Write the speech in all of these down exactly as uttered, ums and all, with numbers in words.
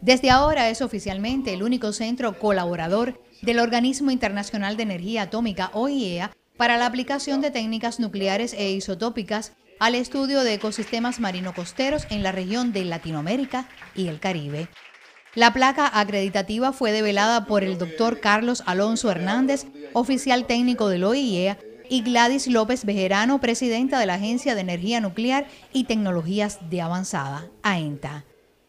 Desde ahora es oficialmente el único centro colaborador del Organismo Internacional de Energía Atómica, O I E A, para la aplicación de técnicas nucleares e isotópicas al estudio de ecosistemas marino-costeros en la región de Latinoamérica y el Caribe. La placa acreditativa fue develada por el doctor Carlos Alonso Hernández, oficial técnico del O I E A, y Gladys López Bejerano, presidenta de la Agencia de Energía Nuclear y Tecnologías de Avanzada, AENTA.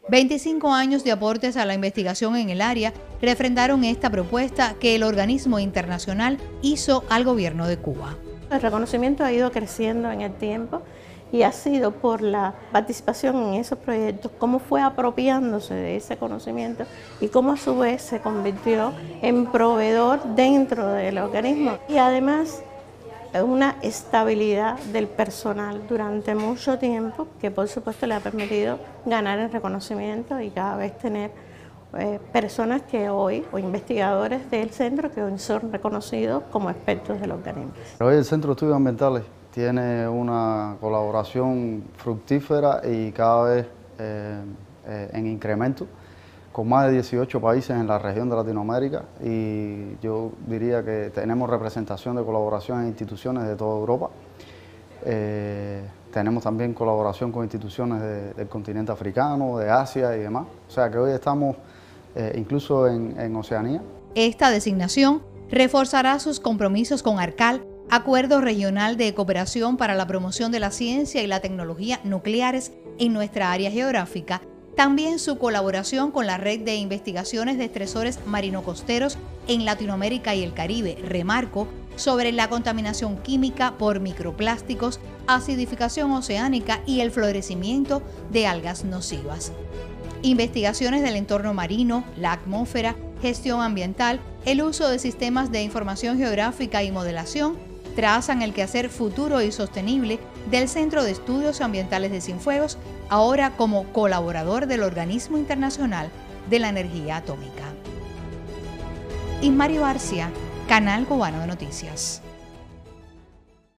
veinticinco años de aportes a la investigación en el área refrendaron esta propuesta que el organismo internacional hizo al gobierno de Cuba. El reconocimiento ha ido creciendo en el tiempo y ha sido por la participación en esos proyectos, cómo fue apropiándose de ese conocimiento y cómo a su vez se convirtió en proveedor dentro del organismo. Y además una estabilidad del personal durante mucho tiempo, que por supuesto le ha permitido ganar el reconocimiento y cada vez tener eh, personas que hoy, o investigadores del centro, que hoy son reconocidos como expertos del organismo. Hoy el Centro de Estudios Ambientales tiene una colaboración fructífera y cada vez eh, eh, en incremento, con más de dieciocho países en la región de Latinoamérica, y yo diría que tenemos representación de colaboración en instituciones de toda Europa. Eh, tenemos también colaboración con instituciones de, del continente africano, de Asia y demás. O sea que hoy estamos eh, incluso en, en Oceanía. Esta designación reforzará sus compromisos con ARCAL, Acuerdo Regional de Cooperación para la Promoción de la Ciencia y la Tecnología Nucleares en nuestra área geográfica, también su colaboración con la Red de Investigaciones de Estresores Marino-Costeros en Latinoamérica y el Caribe, RemarCo, sobre la contaminación química por microplásticos, acidificación oceánica y el florecimiento de algas nocivas. Investigaciones del entorno marino, la atmósfera, gestión ambiental, el uso de sistemas de información geográfica y modelación trazan el quehacer futuro y sostenible del Centro de Estudios Ambientales de Cienfuegos, ahora como colaborador del Organismo Internacional de la Energía Atómica. Ismario Arcia, Canal Cubano de Noticias.